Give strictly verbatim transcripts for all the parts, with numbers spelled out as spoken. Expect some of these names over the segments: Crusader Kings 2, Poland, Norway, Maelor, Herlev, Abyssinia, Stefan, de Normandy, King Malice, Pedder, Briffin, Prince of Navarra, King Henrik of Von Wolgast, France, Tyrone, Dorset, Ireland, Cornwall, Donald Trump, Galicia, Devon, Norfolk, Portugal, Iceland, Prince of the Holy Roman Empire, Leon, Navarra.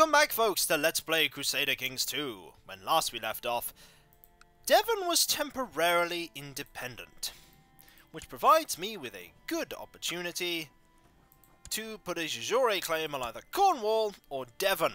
Welcome back, folks, to Let's Play Crusader Kings two. When last we left off, Devon was temporarily independent, which provides me with a good opportunity to put a jure claim on either Cornwall or Devon.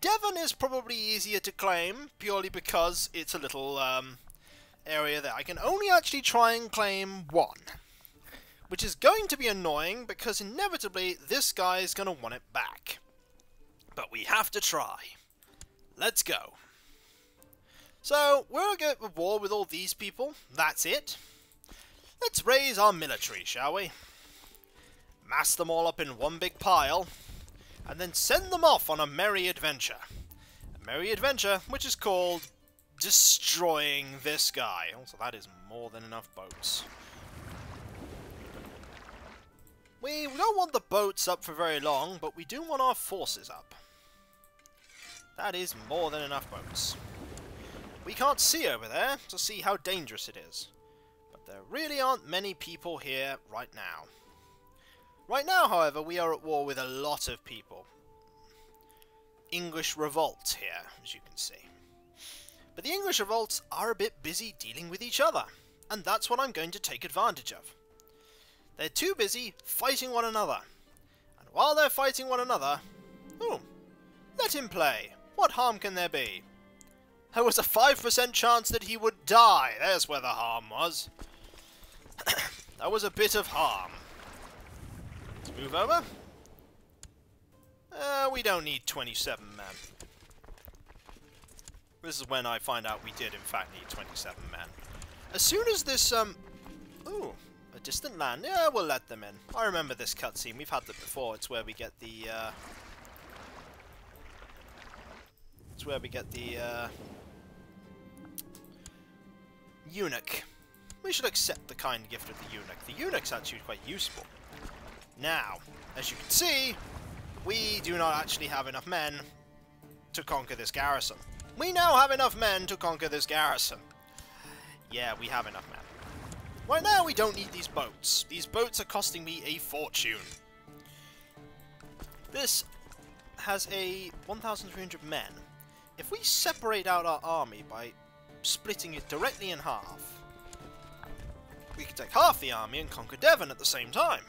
Devon is probably easier to claim, purely because it's a little um, area that I can only actually try and claim one, which is going to be annoying, because inevitably this guy is going to want it back. But we have to try. Let's go. So, we're going to war with all these people. That's it. Let's raise our military, shall we? Mass them all up in one big pile, and then send them off on a merry adventure. A merry adventure, which is called destroying this guy. Also, that is more than enough boats. We don't want the boats up for very long, but we do want our forces up. That is more than enough boats. We can't see over there to see how dangerous it is. But there really aren't many people here right now. Right now, however, we are at war with a lot of people. English revolt here, as you can see. But the English revolts are a bit busy dealing with each other. And that's what I'm going to take advantage of. They're too busy fighting one another. And while they're fighting one another... Ooh! Let him play! What harm can there be? There was a five percent chance that he would die! There's where the harm was. That was a bit of harm. Let's move over. Uh, we don't need twenty-seven men. This is when I find out we did, in fact, need twenty-seven men. As soon as this, um... Ooh! A distant land. Yeah, we'll let them in. I remember this cutscene. We've had that before. It's where we get the, uh... It's where we get the, uh... eunuch. We should accept the kind gift of the eunuch. The eunuch's actually quite useful. Now, as you can see, we do not actually have enough men to conquer this garrison. We now have enough men to conquer this garrison. Yeah, we have enough men. Right now, we don't need these boats. These boats are costing me a fortune. This has a one thousand three hundred men. If we separate out our army by splitting it directly in half, we can take half the army and conquer Devon at the same time.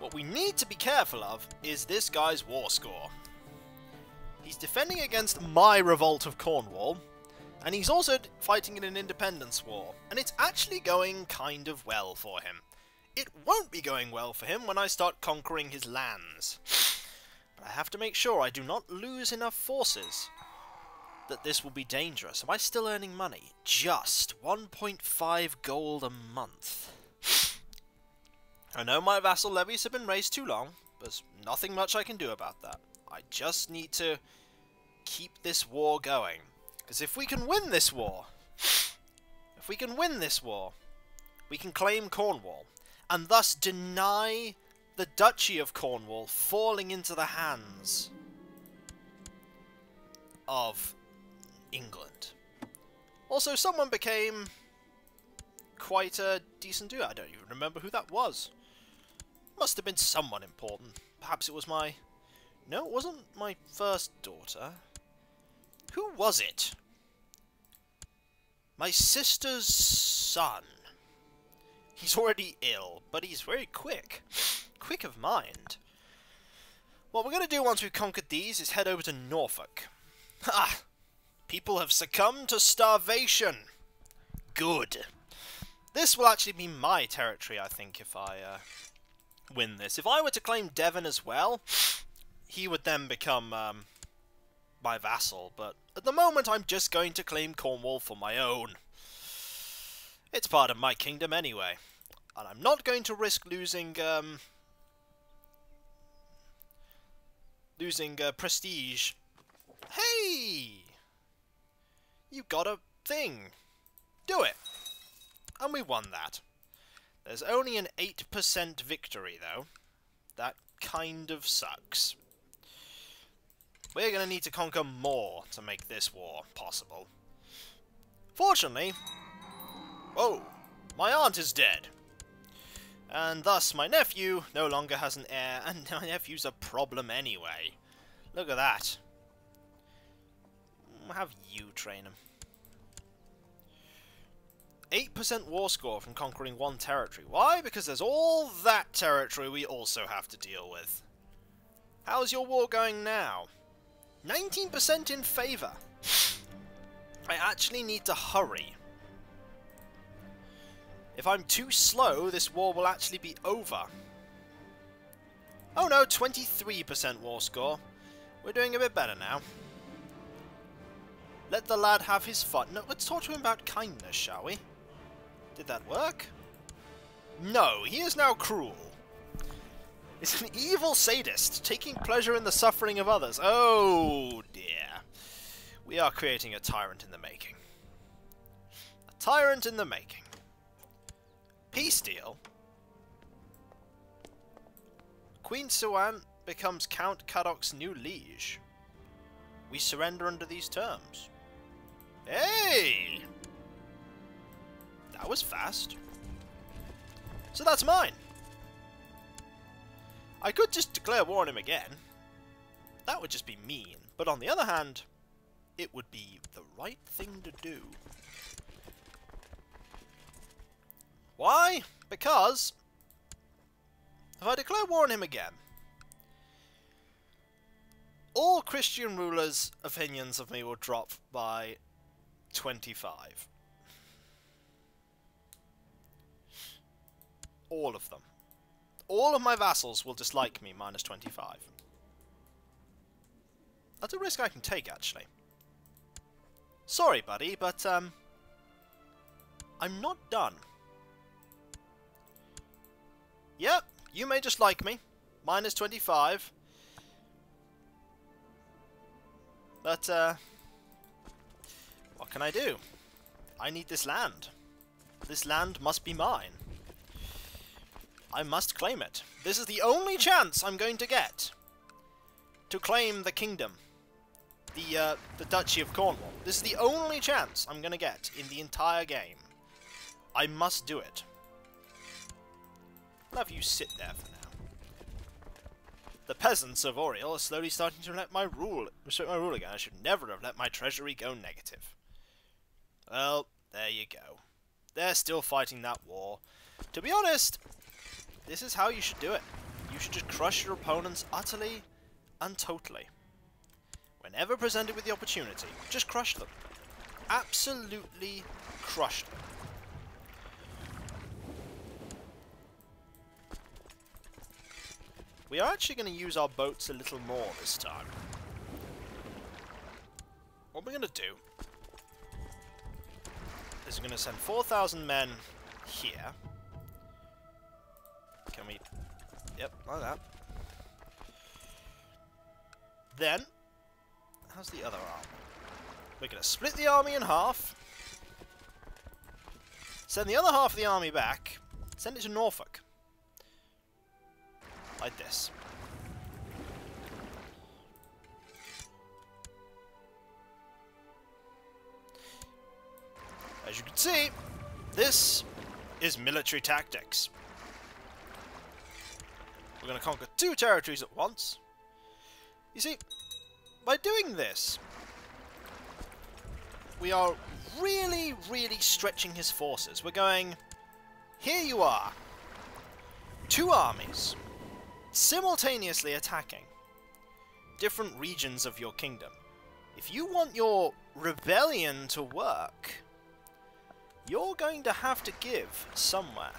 What we need to be careful of is this guy's war score. He's defending against my revolt of Cornwall, and he's also fighting in an independence war, and it's actually going kind of well for him. It won't be going well for him when I start conquering his lands. But I have to make sure I do not lose enough forces that this will be dangerous. Am I still earning money? Just one point five gold a month. I know my vassal levies have been raised too long, but there's nothing much I can do about that. I just need to keep this war going. Because if we can win this war, if we can win this war, we can claim Cornwall, and thus deny the Duchy of Cornwall falling into the hands of England. Also, someone became quite a decent duo. I don't even remember who that was. Must have been someone important. Perhaps it was my... No, it wasn't my first daughter. Who was it? My sister's son. He's already ill, but he's very quick. Quick of mind. What we're going to do once we've conquered these is head over to Norfolk. Ah! People have succumbed to starvation! Good. This will actually be my territory, I think, if I uh, win this. If I were to claim Devon as well, he would then become... Um, my vassal, but at the moment I'm just going to claim Cornwall for my own. It's part of my kingdom anyway, and I'm not going to risk losing um, losing uh, prestige. Hey! You got a thing! Do it! And we won that. There's only an eight percent victory though. That kind of sucks. We're going to need to conquer more to make this war possible. Fortunately... Oh! My aunt is dead! And thus, my nephew no longer has an heir, and my nephew's a problem anyway. Look at that. I'll have you train him. eight percent war score from conquering one territory. Why? Because there's all that territory we also have to deal with. How's your war going now? nineteen percent in favour. I actually need to hurry. If I'm too slow, this war will actually be over. Oh no, twenty-three percent war score. We're doing a bit better now. Let the lad have his fun. No, let's talk to him about kindness, shall we? Did that work? No, he is now cruel. It's an evil sadist, taking pleasure in the suffering of others. Oh dear. We are creating a tyrant in the making. A tyrant in the making. Peace deal. Queen Siwan becomes Count Cadoc's new liege. We surrender under these terms. Hey! That was fast. So that's mine. I could just declare war on him again. That would just be mean. But on the other hand, it would be the right thing to do. Why? Because if I declare war on him again, all Christian rulers' opinions of me will drop by twenty-five. All of them. All of my vassals will dislike me, minus twenty-five. That's a risk I can take, actually. Sorry, buddy, but, um... I'm not done. Yep, you may dislike me. Minus twenty-five. But, uh... what can I do? I need this land. This land must be mine. I must claim it. This is the only chance I'm going to get to claim the kingdom. The, uh, the Duchy of Cornwall. This is the only chance I'm gonna get in the entire game. I must do it. I'll have you sit there for now. The peasants of Oriol are slowly starting to let my rule restrict my rule again. I should never have let my treasury go negative. Well, there you go. They're still fighting that war. To be honest, this is how you should do it. You should just crush your opponents utterly and totally. Whenever presented with the opportunity, just crush them. Absolutely crush them. We are actually going to use our boats a little more this time. What we're going to do is we're going to send four thousand men here. Can we... Yep, like that. Then, how's the other army? We're going to split the army in half. Send the other half of the army back. Send it to Norfolk. Like this. As you can see, this is military tactics. We're going to conquer two territories at once. You see, by doing this, we are really, really stretching his forces. We're going, here you are, two armies. Simultaneously attacking different regions of your kingdom. If you want your rebellion to work, you're going to have to give somewhere.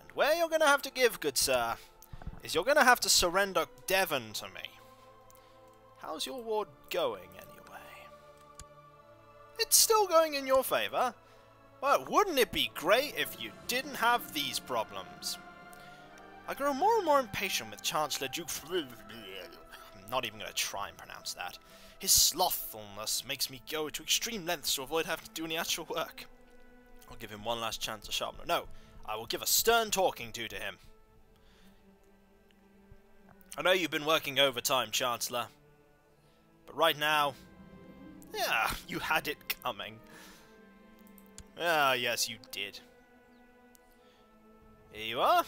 And where you're going to have to give, good sir, is you're going to have to surrender Devon to me. How's your war going, anyway? It's still going in your favour. Well, wouldn't it be great if you didn't have these problems? I grow more and more impatient with Chancellor Duke... I'm not even going to try and pronounce that. His slothfulness makes me go to extreme lengths to avoid having to do any actual work. I'll give him one last chance to sharpen. No, I will give a stern talking to to him. I know you've been working overtime, Chancellor. But right now... yeah, you had it coming. Ah, yes, you did. Here you are.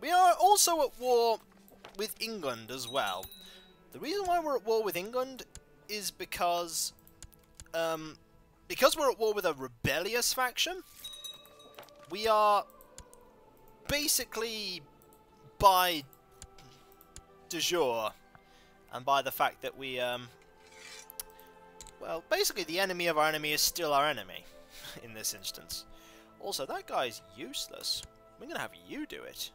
We are also at war with England as well. The reason why we're at war with England is because... Um, because we're at war with a rebellious faction, we are basically, by de jure, and by the fact that we... Um, well, basically the enemy of our enemy is still our enemy, in this instance. Also, that guy's useless. We're going to have you do it.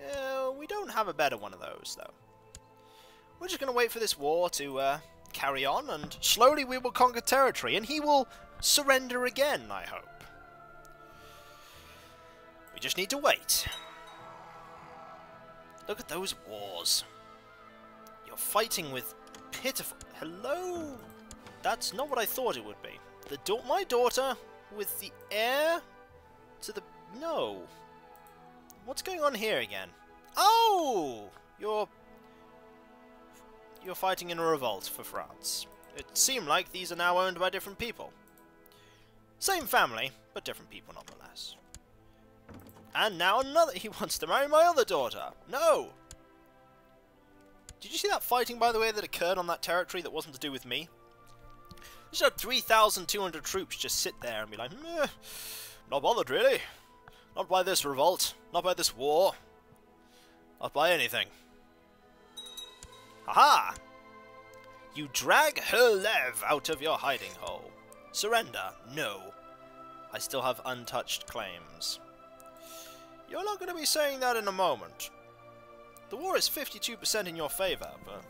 Yeah, we don't have a better one of those, though. We're just going to wait for this war to uh, carry on, and slowly we will conquer territory, and he will surrender again, I hope. We just need to wait. Look at those wars. You're fighting with pitiful... Hello? That's not what I thought it would be. The da my daughter with the heir to the... No. What's going on here again? Oh! You're... You're fighting in a revolt for France. It seemed like these are now owned by different people. Same family, but different people nonetheless. And now another... He wants to marry my other daughter! No! Did you see that fighting, by the way, that occurred on that territory that wasn't to do with me? You should have three thousand two hundred troops just sit there and be like, meh, not bothered, really. Not by this revolt. Not by this war. Not by anything. Aha! You drag Herlev out of your hiding hole. Surrender. No. I still have untouched claims. You're not going to be saying that in a moment. The war is fifty-two percent in your favour, but...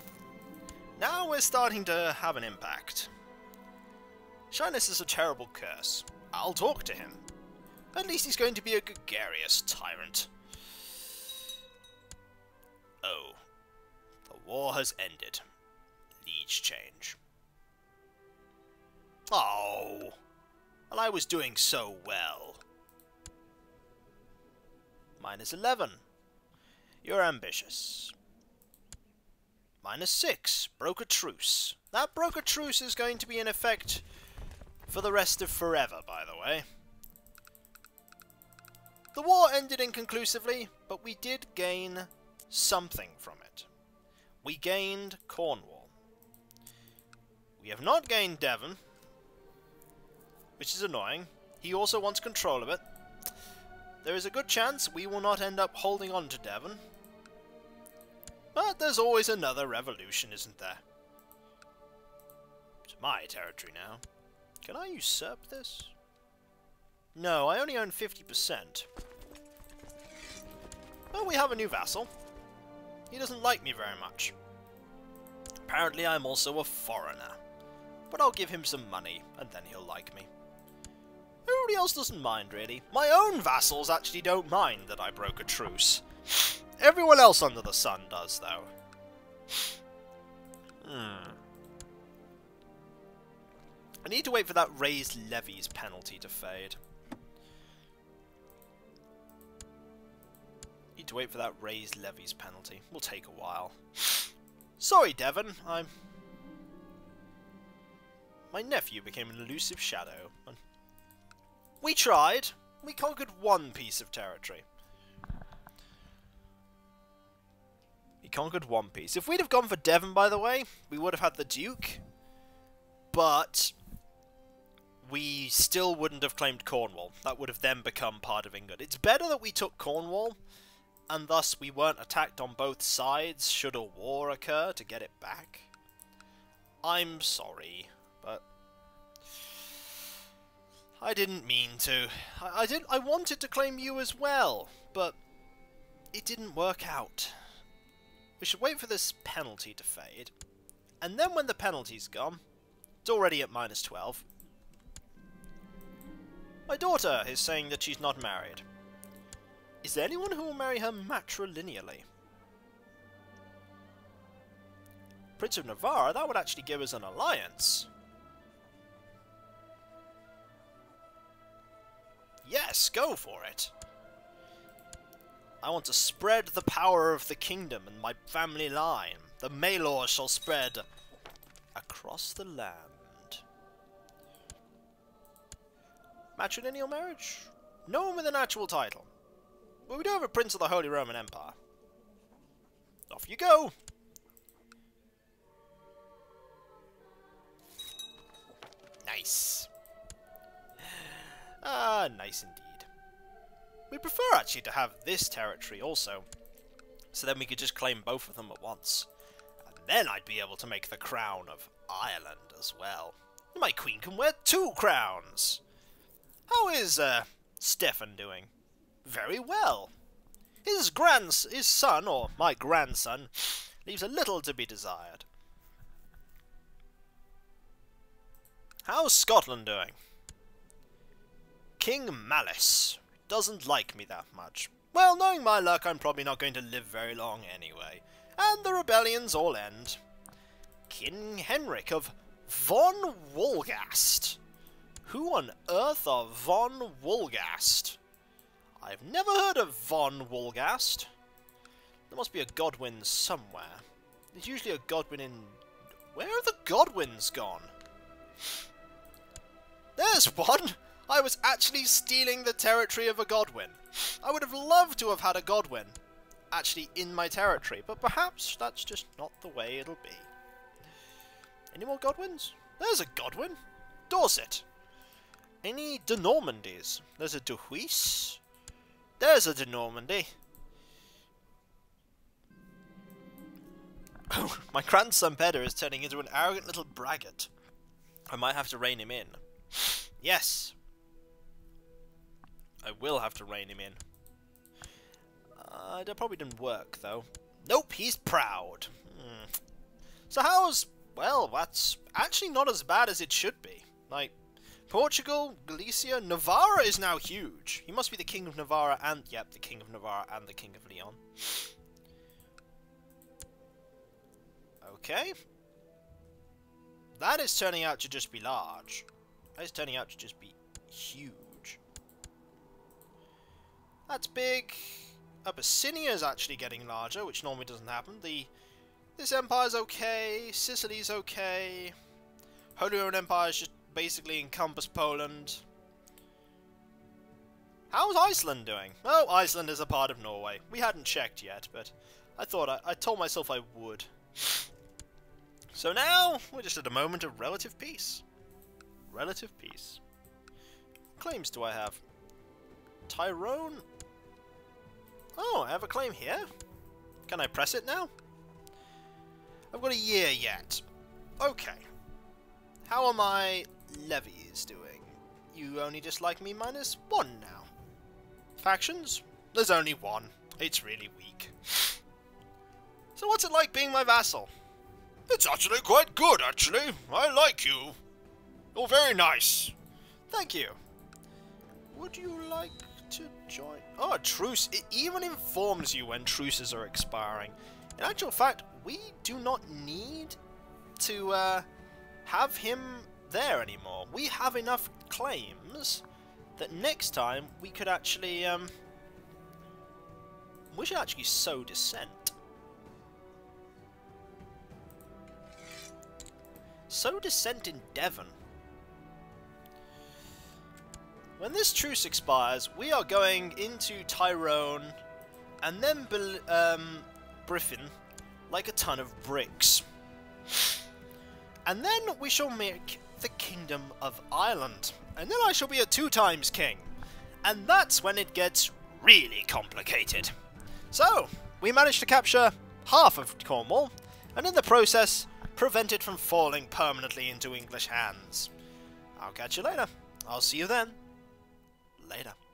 Now we're starting to have an impact. Shyness is a terrible curse. I'll talk to him. At least he's going to be a gregarious tyrant. Oh. The war has ended. Liege change. Oh. And I was doing so well. minus eleven. You're ambitious. minus six. Broke a truce. That broke a truce is going to be in effect for the rest of forever, by the way. The war ended inconclusively, but we did gain something from it. We gained Cornwall. We have not gained Devon, which is annoying. He also wants control of it. There is a good chance we will not end up holding on to Devon. But there's always another revolution, isn't there? It's my territory now. Can I usurp this? No, I only own fifty percent. Well, we have a new vassal. He doesn't like me very much. Apparently I'm also a foreigner. But I'll give him some money, and then he'll like me. Everybody else doesn't mind, really. My own vassals actually don't mind that I broke a truce. Everyone else under the sun does, though. Hmm. I need to wait for that raised levies penalty to fade. Need to wait for that raised levies penalty. Will take a while. Sorry, Devon. I'm... My nephew became an elusive shadow. And we tried. We conquered one piece of territory. We conquered one piece. If we'd have gone for Devon, by the way, we would have had the Duke. But... we still wouldn't have claimed Cornwall. That would have then become part of England. It's better that we took Cornwall, and thus we weren't attacked on both sides should a war occur to get it back. I'm sorry, but... I didn't mean to. I, I, did, I wanted to claim you as well, but it didn't work out. We should wait for this penalty to fade, and then when the penalty's gone... It's already at minus twelve. My daughter is saying that she's not married. Is there anyone who will marry her matrilineally? Prince of Navarra, that would actually give us an alliance. Yes, go for it! I want to spread the power of the kingdom and my family line. The Maelor shall spread across the land. Matrilineal marriage? No one with an actual title. But we do have a Prince of the Holy Roman Empire. Off you go! Nice. Ah, nice indeed. We prefer actually to have this territory also, so then we could just claim both of them at once. And then I'd be able to make the crown of Ireland as well. My queen can wear two crowns! How is, uh, Stefan doing? Very well. His grands- his son, or my grandson, leaves a little to be desired. How's Scotland doing? King Malice doesn't like me that much. Well, knowing my luck, I'm probably not going to live very long anyway. And the rebellions all end. King Henrik of Von Wolgast. Who on earth are Von Wolgast? I've never heard of Von Wolgast. There must be a Godwin somewhere. There's usually a Godwin in... Where have the Godwins gone? There's one! I was actually stealing the territory of a Godwin. I would have loved to have had a Godwin actually in my territory, but perhaps that's just not the way it'll be. Any more Godwins? There's a Godwin. Dorset. Any de Normandies? There's a de Huys. There's a de Normandy. Oh, my grandson Pedder is turning into an arrogant little braggart. I might have to rein him in. Yes. I will have to rein him in. Uh, that probably didn't work, though. Nope, he's proud. Hmm. So how's... Well, that's actually not as bad as it should be. Like, Portugal, Galicia, Navarra is now huge. He must be the King of Navarra and... Yep, the King of Navarra and the King of Leon. Okay. That is turning out to just be large. That is turning out to just be huge. That's big. Abyssinia is actually getting larger, which normally doesn't happen. The... This empire's okay, Sicily's okay, Holy Roman Empire's just basically encompass Poland. How's Iceland doing? Oh, Iceland is a part of Norway. We hadn't checked yet, but I thought I, I told myself I would. So now, we're just at a moment of relative peace. Relative peace. What claims do I have? Tyrone? Oh, I have a claim here? Can I press it now? I've got a year yet. Okay. How are my levies doing? You only dislike me minus one now. Factions? There's only one. It's really weak. So what's it like being my vassal? It's actually quite good, actually. I like you. You're very nice. Thank you. Would you like to join... Oh, a truce. It even informs you when truces are expiring. In actual fact, we do not need to uh, have him there anymore. We have enough claims that next time we could actually... Um, we should actually sow dissent. Sow dissent in Devon. When this truce expires, we are going into Tyrone and then um, Briffin. Like a ton of bricks. And then we shall make the Kingdom of Ireland. And then I shall be a two times king. And that's when it gets really complicated. So, we managed to capture half of Cornwall, and in the process, prevent it from falling permanently into English hands. I'll catch you later. I'll see you then. Later.